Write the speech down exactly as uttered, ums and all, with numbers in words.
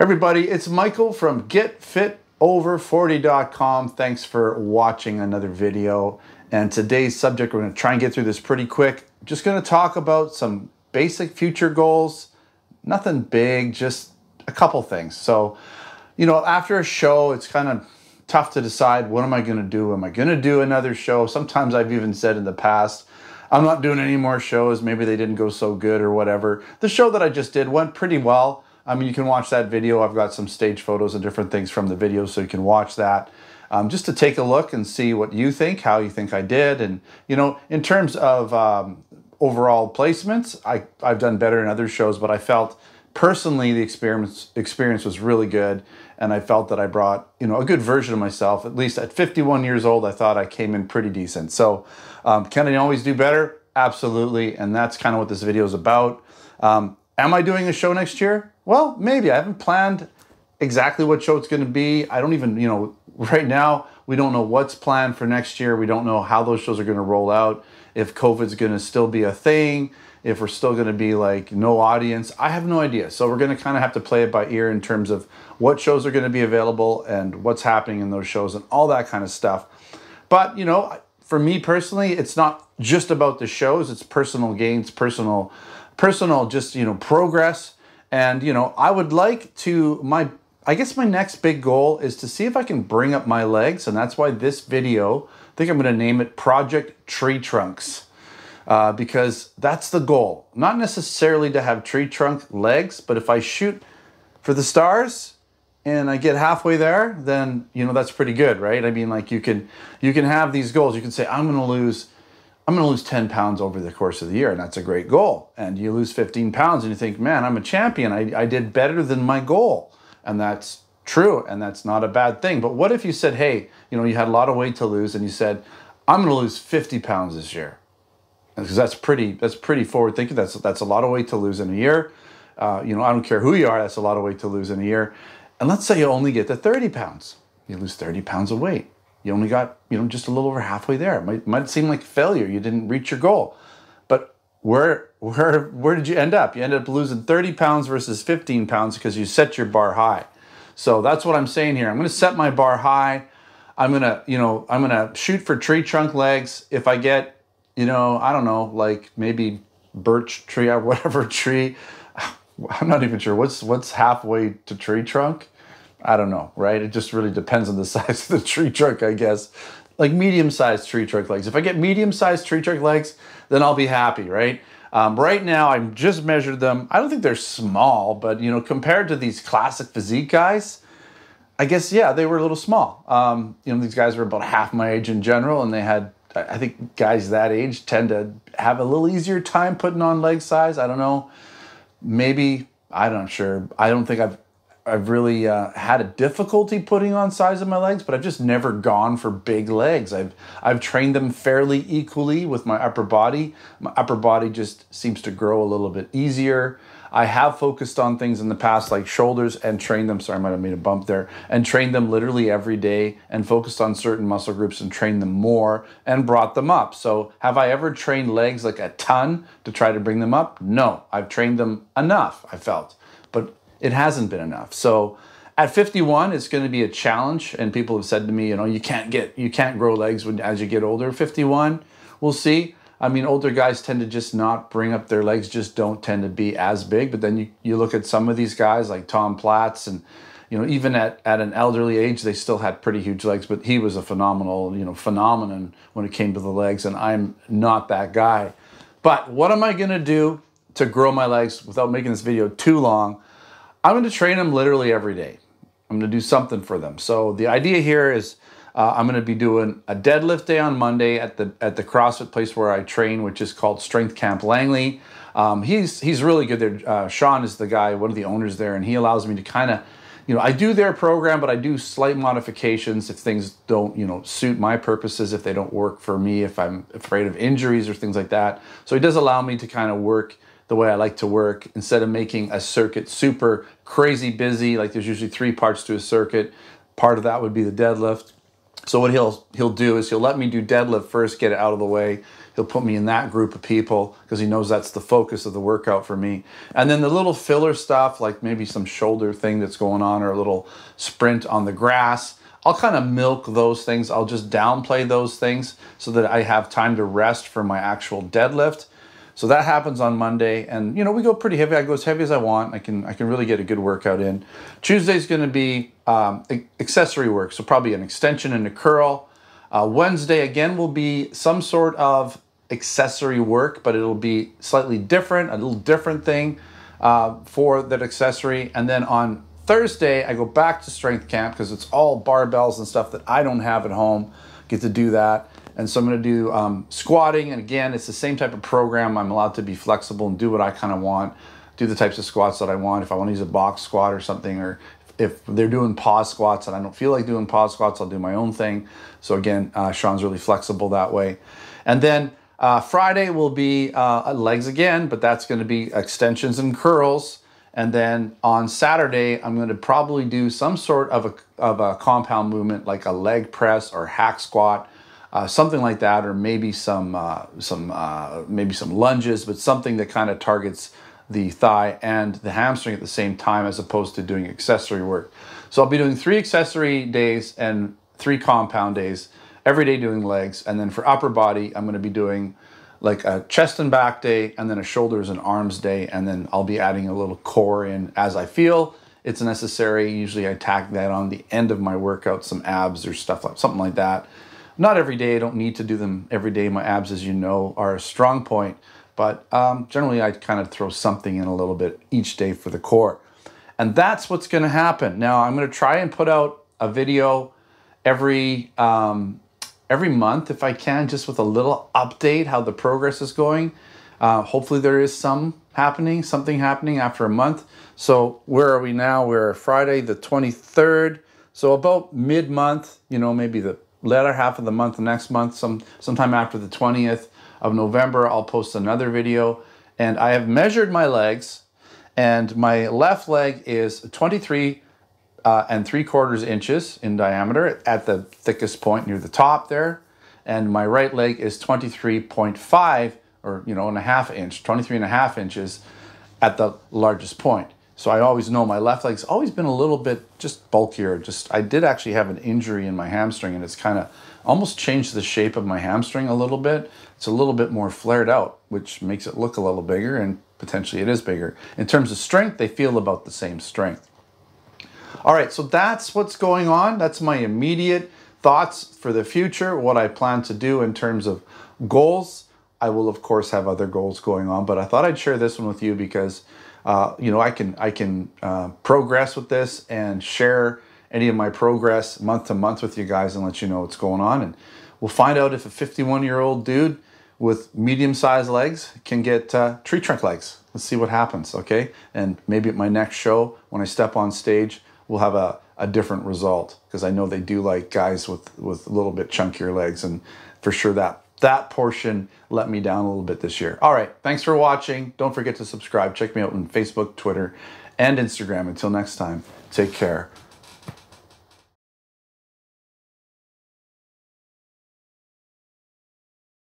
Everybody, it's Michael from Get Fit Over forty dot com. Thanks for watching another video. And today's subject, we're going to try and get through this pretty quick. I'm just going to talk about some basic future goals. Nothing big, just a couple things. So, you know, after a show, it's kind of tough to decide, what am I going to do? Am I going to do another show? Sometimes I've even said in the past, I'm not doing any more shows. Maybe they didn't go so good or whatever. The show that I just did went pretty well. I mean, you can watch that video. I've got some stage photos and different things from the video, so you can watch that um, just to take a look and see what you think, how you think I did. And, you know, in terms of um, overall placements, I, I've done better in other shows, but I felt personally the experience, experience was really good. And I felt that I brought, you know, a good version of myself. At least at fifty-one years old, I thought I came in pretty decent. So um, can I always do better? Absolutely. And that's kind of what this video is about. Um, am I doing a show next year? Well, maybe. I haven't planned exactly what show it's going to be. I don't even, you know, right now, we don't know what's planned for next year. We don't know how those shows are going to roll out, if COVID's going to still be a thing, if we're still going to be like no audience. I have no idea. So we're going to kind of have to play it by ear in terms of what shows are going to be available and what's happening in those shows and all that kind of stuff. But, you know, for me personally, it's not just about the shows. It's personal gains, personal, personal just, you know, progress. And, you know, I would like to, my, I guess my next big goal is to see if I can bring up my legs. And that's why this video, I think I'm going to name it Project Tree Trunks, uh, because that's the goal. Not necessarily to have tree trunk legs, but if I shoot for the stars and I get halfway there, then, you know, that's pretty good, right? I mean, like you can, you can have these goals. You can say, I'm going to lose I'm gonna lose ten pounds over the course of the year, and that's a great goal. And you lose fifteen pounds and you think, man, I'm a champion. I, I did better than my goal. And that's true, and that's not a bad thing. But what if you said, hey, you know, you had a lot of weight to lose and you said, I'm gonna lose fifty pounds this year. Because that's pretty, that's pretty forward thinking. That's, that's a lot of weight to lose in a year. Uh, you know, I don't care who you are, that's a lot of weight to lose in a year. And let's say you only get to thirty pounds. You lose thirty pounds of weight. You only got, you know, just a little over halfway there. It might, might seem like failure. You didn't reach your goal. But where, where, where did you end up? You ended up losing thirty pounds versus fifteen pounds because you set your bar high. So that's what I'm saying here. I'm going to set my bar high. I'm going to, you know, I'm going to shoot for tree trunk legs. If I get, you know, I don't know, like maybe birch tree or whatever tree. I'm not even sure. What's, what's halfway to tree trunk? I don't know, right? It just really depends on the size of the tree trunk, I guess. Like medium-sized tree trunk legs. If I get medium-sized tree trunk legs, then I'll be happy, right? Um, right now, I've just measured them. I don't think they're small, but, you know, compared to these Classic Physique guys, I guess, yeah, they were a little small. Um, you know, these guys were about half my age in general, and they had, I think guys that age tend to have a little easier time putting on leg size. I don't know. Maybe, I'm not sure. I don't think I've I've really uh, had a difficulty putting on size of my legs, but I've just never gone for big legs. I've I've trained them fairly equally with my upper body. My upper body just seems to grow a little bit easier. I have focused on things in the past like shoulders and trained them. Sorry, I might have made a bump there. And trained them literally every day and focused on certain muscle groups and trained them more and brought them up. So have I ever trained legs like a ton to try to bring them up? No, I've trained them enough, I felt. But it hasn't been enough. So at fifty-one, it's going to be a challenge. And people have said to me, you know, you can't get, you can't grow legs when, as you get older. fifty-one, we'll see. I mean, older guys tend to just not bring up their legs, just don't tend to be as big. But then you, you look at some of these guys like Tom Platz and, you know, even at, at an elderly age, they still had pretty huge legs, but he was a phenomenal, you know, phenomenon when it came to the legs. And I'm not that guy. But what am I going to do to grow my legs without making this video too long? I'm going to train them literally every day. I'm going to do something for them. So the idea here is uh, I'm going to be doing a deadlift day on Monday at the at the CrossFit place where I train, which is called Strength Camp Langley. Um, he's he's really good there. Uh, Sean is the guy, one of the owners there, and he allows me to kind of, you know, I do their program, but I do slight modifications if things don't, you know, suit my purposes, if they don't work for me, if I'm afraid of injuries or things like that. So he does allow me to kind of work the way I like to work, instead of making a circuit super crazy busy. Like there's usually three parts to a circuit. Part of that would be the deadlift. So what he'll he'll do is he'll let me do deadlift first, get it out of the way. He'll put me in that group of people because he knows that's the focus of the workout for me. And then the little filler stuff, like maybe some shoulder thing that's going on or a little sprint on the grass, I'll kind of milk those things. I'll just downplay those things so that I have time to rest for my actual deadlift. So that happens on Monday, and you know, we go pretty heavy. I go as heavy as I want. I can I can really get a good workout in. Tuesday's going to be um, accessory work, so probably an extension and a curl. Uh, Wednesday again will be some sort of accessory work, but it'll be slightly different, a little different thing uh, for that accessory. And then on Thursday, I go back to strength camp because it's all barbells and stuff that I don't have at home. Get to do that. And so I'm going to do um, squatting. And again, it's the same type of program. I'm allowed to be flexible and do what I kind of want, do the types of squats that I want. If I want to use a box squat or something, or if they're doing pause squats and I don't feel like doing pause squats, I'll do my own thing. So again, uh, Sean's really flexible that way. And then uh, Friday will be uh, legs again, but that's going to be extensions and curls. And then on Saturday, I'm going to probably do some sort of a, of a compound movement, like a leg press or hack squat. Uh, something like that, or maybe some uh, some uh, maybe some lunges, but something that kind of targets the thigh and the hamstring at the same time, as opposed to doing accessory work. So I'll be doing three accessory days and three compound days, every day doing legs, and then for upper body, I'm going to be doing like a chest and back day, and then a shoulders and arms day, and then I'll be adding a little core in as I feel it's necessary. Usually I tack that on the end of my workout, some abs or stuff like something like that. Not every day, I don't need to do them every day. My abs, as you know, are a strong point, but um, generally I kind of throw something in a little bit each day for the core. And that's what's gonna happen. Now I'm gonna try and put out a video every, um, every month if I can, just with a little update how the progress is going. Uh, hopefully there is some happening, something happening after a month. So where are we now? We're Friday the twenty-third. So about mid-month, you know, maybe the latter half of the month, next month, some sometime after the twentieth of November, I'll post another video. And I have measured my legs, and my left leg is twenty-three uh, and three quarters inches in diameter at the thickest point near the top there. And my right leg is twenty-three point five, or you know, and a half inch, twenty-three and a half inches at the largest point. So I always know my left leg's always been a little bit just bulkier. Just I did actually have an injury in my hamstring, and it's kind of almost changed the shape of my hamstring a little bit. It's a little bit more flared out, which makes it look a little bigger, and potentially it is bigger. In terms of strength, they feel about the same strength. All right, so that's what's going on. That's my immediate thoughts for the future, what I plan to do in terms of goals. I will, of course, have other goals going on, but I thought I'd share this one with you because Uh, you know, I can I can uh, progress with this and share any of my progress month to month with you guys and let you know what's going on. And we'll find out if a fifty-one-year-old dude with medium-sized legs can get uh, tree trunk legs. Let's see what happens, okay? And maybe at my next show, when I step on stage, we'll have a, a different result, because I know they do like guys with, with a little bit chunkier legs, and for sure that That portion let me down a little bit this year. All right, thanks for watching. Don't forget to subscribe. Check me out on Facebook, Twitter, and Instagram. Until next time, take care.